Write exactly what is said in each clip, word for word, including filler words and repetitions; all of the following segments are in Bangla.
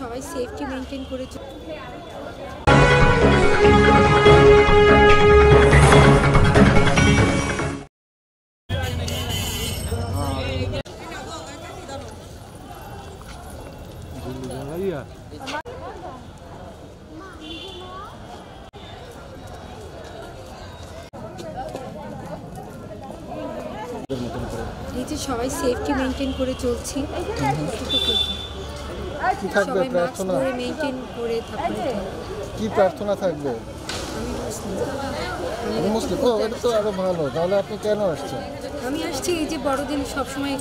সবাই সেফটি মেইনটেইন করে সবাই সেফটি মেইনটেইন করে চলছি। কি থাকবে প্রার্থনা মেইনটেইন করে থাকবে। কি প্রার্থনা থাকবে? আমি মুসলিম। ও এটা তো আরো ভালো। তাহলে আপনি কেন আসছেন? আমি আসছি এই যে বড়দিন সব সময়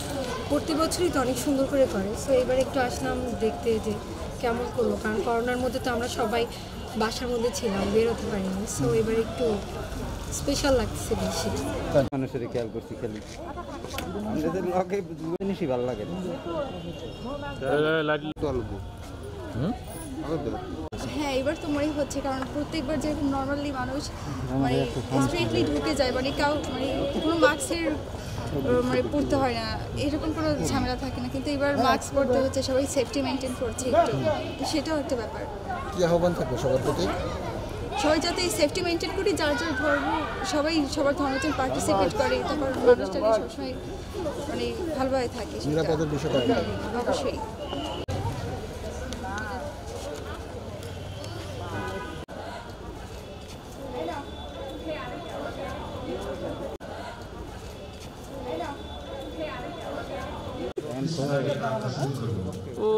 প্রতি বছরই তো অনেক সুন্দর করে করে, সো এবার একটু আসলাম দেখতে যে কেমন করলো, কারণ করোনার মধ্যে তো আমরা সবাই বাসার মধ্যে ছিলাম, বেরোতে পারিনি, সো এবার একটু স্পেশাল লাগছে বেশি। মানুষের খেয়াল করছি, খেলি আমাদের লগে জিনিসই ভালো লাগে। হ্যাঁ এবার তো মনে হচ্ছে, কারণ প্রত্যেকবার যেরকম নর্মালি মানুষ মানে স্ট্রেটলি ঢুকে যায়, মানে কাউ মানে কোনো মাস্কের মানে পড়তে হয় না, এরকম কোনো ঝামেলা থাকে না, কিন্তু এবার মাস্ক পরতে হচ্ছে, সবাই সেফটি মেনটেন করছে একটু, সেটাও একটা ব্যাপার। কি আহ্বান থাকবে সবার প্রতি? সবাই যাতে এই সেফটি মেনটেন করি, যার যার ধর্ম সবাই সবার ধর্মজন পার্টিসিপেট করে, তারপর মানুষটা সবসময় মানে ভালোভাবে থাকে, অবশ্যই। ও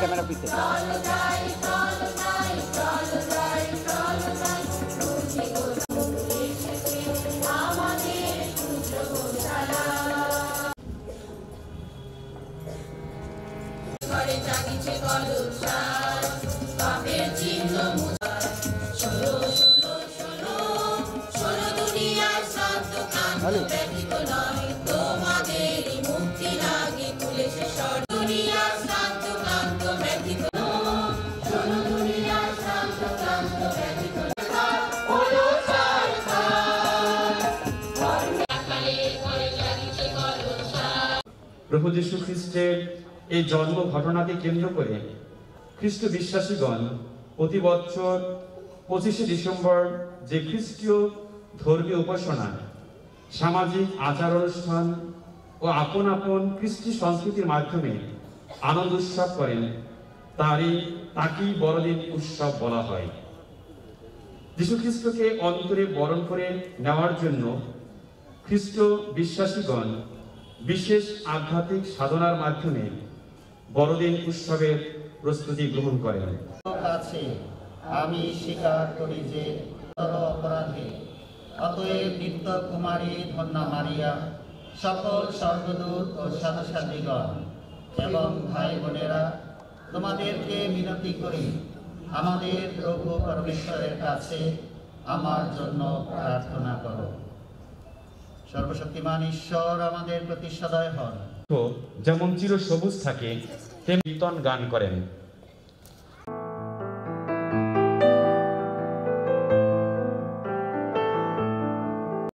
कैमरा पीछे প্রভু যীশু খ্রিস্টের এই জন্ম ঘটনাকে কেন্দ্র করে খ্রিস্ট বিশ্বাসীগণ প্রতি বছর পঁচিশে ডিসেম্বর যে খ্রিস্টীয় ধর্মীয় উপাসনা, সামাজিক আচার অনুষ্ঠান ও আপন আপন খ্রিস্টি সংস্কৃতির মাধ্যমে আনন্দ উৎসব করেন, তারই তাকেই বড়দিন উৎসব বলা হয়। যীশু খ্রিস্টকে অন্তরে বরণ করে নেওয়ার জন্য খ্রিস্ট বিশ্বাসীগণ বিশেষ আধ্যাত্মিক সাধনার মাধ্যমে বড়দিন উৎসবের প্রস্তুতি গ্রহণ করেন। আমি স্বীকার করি যে অপরাধে, অতএব নিত্য কুমারী ধন্যা মারিয়া, সকল স্বর্গদূত ও সাধুসাধীগণ এবং ভাই বোনেরা, তোমাদেরকে মিনতি করি আমাদের প্রভু পরমেশ্বরের কাছে আমার জন্য প্রার্থনা করো। সর্বশক্তিমান ঈশ্বর আমাদের প্রতি সদয় হন। যেমন চির সবুজ থাকে তেমনি কীর্তন গান করেন।